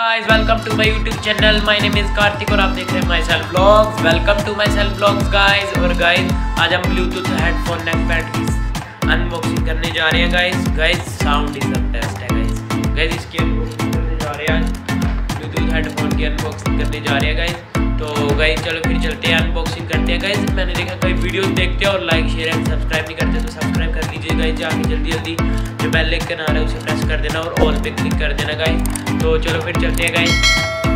Guys welcome to my YouTube channel. My name is Kartik और आप देख रहे हैं myself vlogs. Welcome to myself vlogs guys. और गाइस आज हम ब्लूटूथ हेडफोन नेक पैड की अनबॉक्सिंग करने जा रहे हैं guys. Guys sound is the best है गाइस। गाइस इसकी अनबॉक्सिंग करने जा रहे हैं, ब्लूटूथ हेडफोन की अनबॉक्सिंग करने जा रहे हैं गाइस। तो गाइस चलो फिर चलते हैं, अनबॉक्सिंग करते हैं गाइस। मैंने देखा कई वीडियोस देखते हैं और लाइक शेयर एंड सब्सक्राइब नहीं करते, तो सब्सक्राइब कर लीजिए गाइस जाके। जल्दी जल्दी जो बेल आइकन आ रहा है उसे प्रेस कर देना और ऑल पे क्लिक कर देना गाइस। तो चलो फिर चलते हैं गाइस,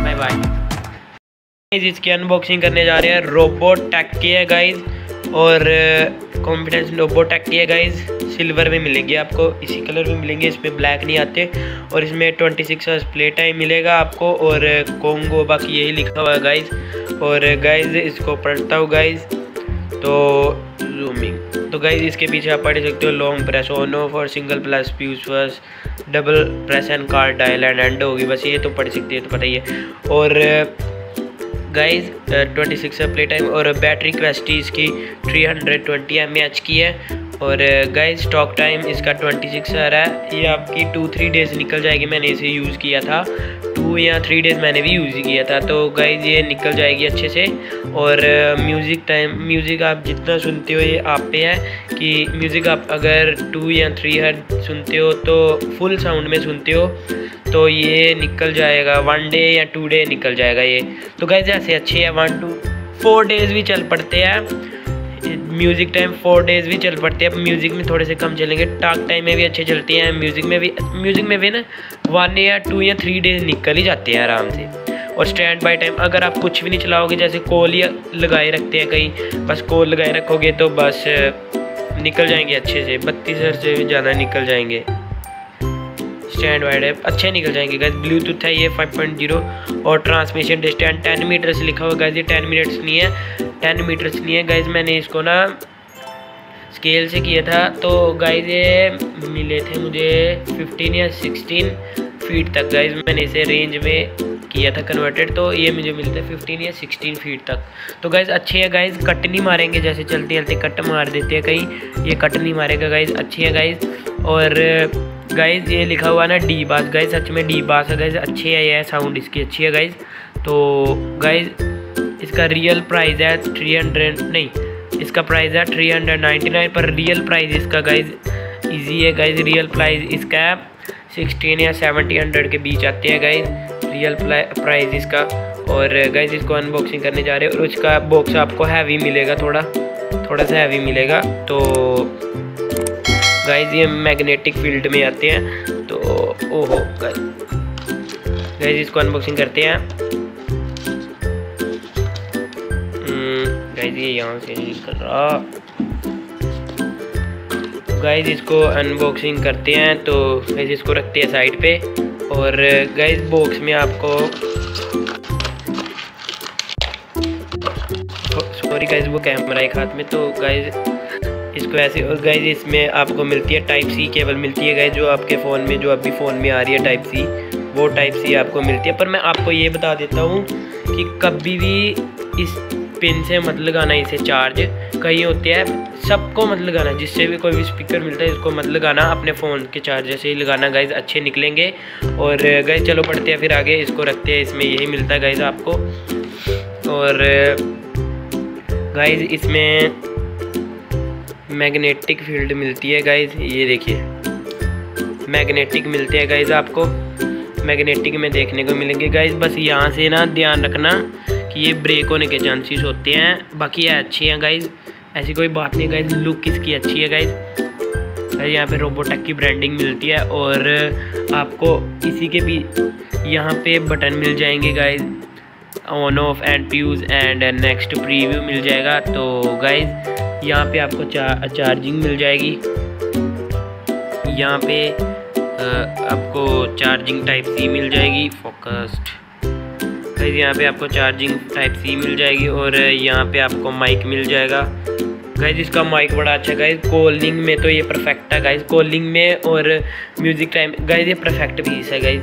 बाय बाय। गाइस इसकी अनबॉक्सिंग करने जा रहे हैं, रोबोटेक की है गाइस। और कॉन्फिडेंस रोबोटेक की है गाइस। सिल्वर में मिलेंगे आपको, इसी कलर में मिलेंगे, इसमें ब्लैक नहीं आते। और इसमें 26 आवर्स प्ले टाइम मिलेगा आपको। और कोंगो बाकी यही लिखा हुआ है गाइस। और गाइस इसको पढ़ता हूँ गाइस, तो जूमिंग। तो गाइस इसके पीछे आप पढ़ सकते हो, लॉन्ग प्रेस ऑन ऑफ और single plus pause first double press and car dial and end होगी, बस ये तो पढ़ सकते हैं, तो पता ही है। और गाइस 26 है प्ले टाइम। और बैटरी कैपेसिटी इसकी 320 mAh की है। और गाइस स्टॉक टाइम इसका 26 आ रहा है। ये आपकी 2-3 डेज़ निकल जाएगी। मैंने इसे यूज़ किया था, 2 या 3 डेज़ मैंने भी यूज़ किया था। तो गाइस ये निकल जाएगी अच्छे से। और म्यूज़िक टाइम, म्यूज़िक आप जितना सुनते हो ये आप पे है कि म्यूज़िक आप अगर 2 या 3 हर्ट्ज़ सुनते हो तो फुल साउंड में सुनते हो तो ये निकल जाएगा 1 डे या 2 डे निकल जाएगा ये। तो गाइस ऐसे अच्छे है, 1 to 4 डेज़ भी चल पड़ते हैं। म्यूज़िक टाइम 4 डेज़ भी चल पड़ते हैं। म्यूज़िक में थोड़े से कम चलेंगे, टॉक टाइम में भी अच्छे चलते हैं। म्यूज़िक में भी ना 1 या 2 या 3 डेज़ निकल ही जाते हैं आराम से। और स्टैंड बाय टाइम अगर आप कुछ भी नहीं चलाओगे, जैसे कॉल ही लगाए रखते हैं कहीं, बस कॉल लगाए रखोगे तो बस निकल जाएंगे अच्छे से, 32 हर्ट्ज़ से भी ज़्यादा निकल जाएंगे। स्टैंड वाइड है, अच्छे निकल जाएंगे गाइस। ब्लूटूथ है ये 5.0। और ट्रांसमिशन डिस्टेंस 10 मीटर्स लिखा हुआ गाइस। ये 10 मिनट्स नहीं है, 10 मीटर्स नहीं है गाइस। मैंने इसको ना स्केल से किया था, तो गाइस ये मिले थे मुझे 15 या 16 फीट तक गाइस। मैंने इसे रेंज में किया था कन्वर्टेड, तो ये मुझे मिलता है 15 या 16 फीट तक। तो गाइस अच्छे है गाइस, कट नहीं मारेंगे, जैसे चलते चलते कट मार देते हैं कहीं, ये कट नहीं मारेगा गाइस, अच्छी है गाइस। और गाइस ये लिखा हुआ ना डी बास गाइस, सच में डी बास है गाइस, अच्छी है ये, साउंड इसकी अच्छी है गाइस। तो गाइस इसका रियल प्राइस है 300 नहीं, इसका प्राइस है 399, पर रियल प्राइस इसका गाइस इजी है गाइस। रियल प्राइस इसका 1600 या 1700 के बीच आते हैं गाइस, रियल प्राइस इसका। और गाइस इसको अनबॉक्सिंग करने जा रहे हैं। और उसका बॉक्स आपको हैवी मिलेगा, थोड़ा सा हैवी मिलेगा। तो गाइस ये मैग्नेटिक फील्ड में आते हैं। तो ओहो गाइस इसको अनबॉक्सिंग करते हैं गाइस। ये यहाँ से निकल रहा। गाइस इसको अनबॉक्सिंग करते हैं, तो गाइस इसको रखते हैं साइड पे। और गाइस बॉक्स में आपको, सॉरी गाइस वो कैमरा एक हाथ में, तो गाइस इसको ऐसे। और गाइस इसमें आपको मिलती है टाइप सी केबल मिलती है गाइस, जो आपके फ़ोन में, जो अभी फ़ोन में आ रही है टाइप सी, वो टाइप सी आपको मिलती है। पर मैं आपको ये बता देता हूँ कि कभी भी इस पिन से मत लगाना इसे चार्ज, कहीं होते हैं सबको मत लगाना, जिससे भी कोई भी स्पीकर मिलता है इसको मत लगाना, अपने फ़ोन के चार्जर से ही लगाना गाइस, अच्छे निकलेंगे। और गाइस चलो पढ़ते हैं फिर आगे, इसको रखते हैं, इसमें यही मिलता है गाइस आपको। और गाइस इसमें मैग्नेटिक फील्ड मिलती है गाइस, ये देखिए मैग्नेटिक मिलते हैं गाइस आपको, मैग्नेटिक में देखने को मिलेंगे गाइस। बस यहाँ से ना ध्यान रखना कि ये ब्रेक होने के चांसेस होते हैं, बाकी ये अच्छी हैं गाइस, ऐसी कोई बात नहीं गाइस। लुक इसकी अच्छी है गाइस। यहाँ पे रोबोटेक की ब्रांडिंग मिलती है। और आपको इसी के भी यहाँ पे बटन मिल जाएंगे guys, on off and pause and next preview मिल जाएगा। तो गाइस यहाँ पे आपको चार्जिंग मिल जाएगी, यहाँ पे आपको चार्जिंग टाइप सी मिल जाएगी, फोकस्ड गाइस, यहाँ पे आपको चार्जिंग टाइप सी मिल जाएगी। और यहाँ पे आपको माइक मिल जाएगा गाइस, इसका माइक बड़ा अच्छा गाइस, कॉलिंग में तो ये परफेक्ट है गाइस, कॉलिंग में। और म्यूज़िक टाइम गाइस ये परफेक्ट पीस है गाइस,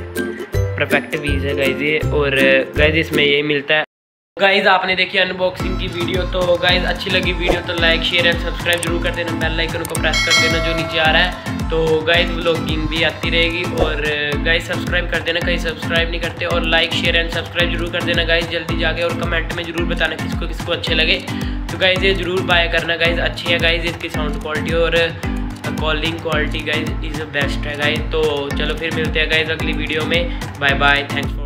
परफेक्ट पीस है गाइस ये। और गाइस इसमें यही मिलता है। गाइज़ आपने देखी अनबॉक्सिंग की वीडियो, तो गाइज़ अच्छी लगी वीडियो तो लाइक शेयर एंड सब्सक्राइब जरूर कर देना, बेल आइकन को प्रेस कर देना जो नीचे आ रहा है। तो गाइज़ व्लॉगिंग भी आती रहेगी। और गाइस सब्सक्राइब कर देना, कहीं सब्सक्राइब नहीं करते, और लाइक शेयर एंड सब्सक्राइब जरूर कर देना गाइस जल्दी जाके, और कमेंट में जरूर बताना किसको किसको अच्छे लगे। तो गाइस ये जरूर बाय करना गाइस, अच्छी है गाइस, इसकी साउंड क्वालिटी और calling quality guys is best है गाइस। तो चलो फिर मिलते हैं गाइस अगली वीडियो में, बाय बाय, थैंक्स।